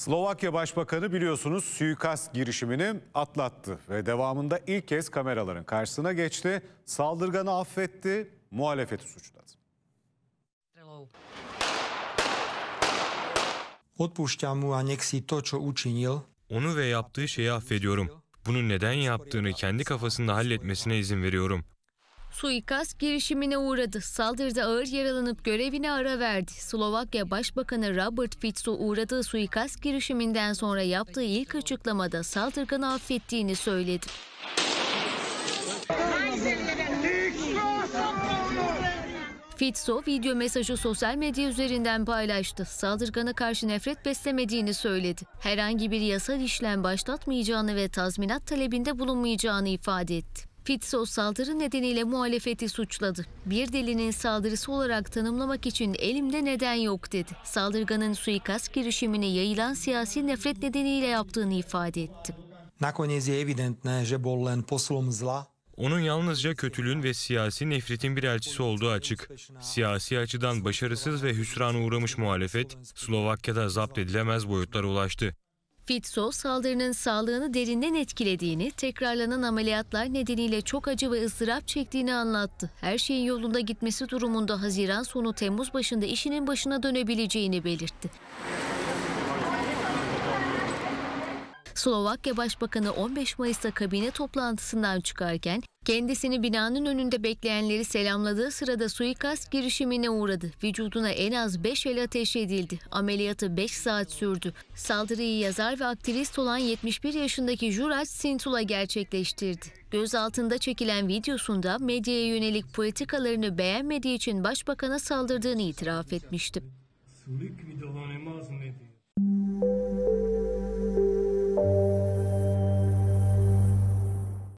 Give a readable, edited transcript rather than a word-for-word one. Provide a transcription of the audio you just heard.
Slovakya Başbakanı biliyorsunuz suikast girişimini atlattı ve devamında ilk kez kameraların karşısına geçti, saldırganı affetti, muhalefeti suçladı. Onu ve yaptığı şeyi affediyorum. Bunu neden yaptığını kendi kafasında halletmesine izin veriyorum. Suikast girişimine uğradı. Saldırıda ağır yaralanıp görevine ara verdi. Slovakya Başbakanı Robert Fico uğradığı suikast girişiminden sonra yaptığı ilk açıklamada saldırganı affettiğini söyledi. Fico video mesajı sosyal medya üzerinden paylaştı. Saldırgana karşı nefret beslemediğini söyledi. Herhangi bir yasal işlem başlatmayacağını ve tazminat talebinde bulunmayacağını ifade etti. Fico saldırı nedeniyle muhalefeti suçladı. Bir delinin saldırısı olarak tanımlamak için elimde neden yok dedi. Saldırganın suikast girişimine yayılan siyasi nefret nedeniyle yaptığını ifade etti. Onun yalnızca kötülüğün ve siyasi nefretin bir elçisi olduğu açık. Siyasi açıdan başarısız ve hüsrana uğramış muhalefet, Slovakya'da zapt edilemez boyutlara ulaştı. Fico, saldırının sağlığını derinden etkilediğini, tekrarlanan ameliyatlar nedeniyle çok acı ve ızdırap çektiğini anlattı. Her şeyin yolunda gitmesi durumunda Haziran sonu Temmuz başında işinin başına dönebileceğini belirtti. Slovakya Başbakanı 15 Mayıs'ta kabine toplantısından çıkarken kendisini binanın önünde bekleyenleri selamladığı sırada suikast girişimine uğradı. Vücuduna en az 5 el ateş edildi. Ameliyatı 5 saat sürdü. Saldırıyı yazar ve aktivist olan 71 yaşındaki Juraj Sintula gerçekleştirdi. Gözaltında çekilen videosunda medyaya yönelik politikalarını beğenmediği için başbakana saldırdığını itiraf etmişti.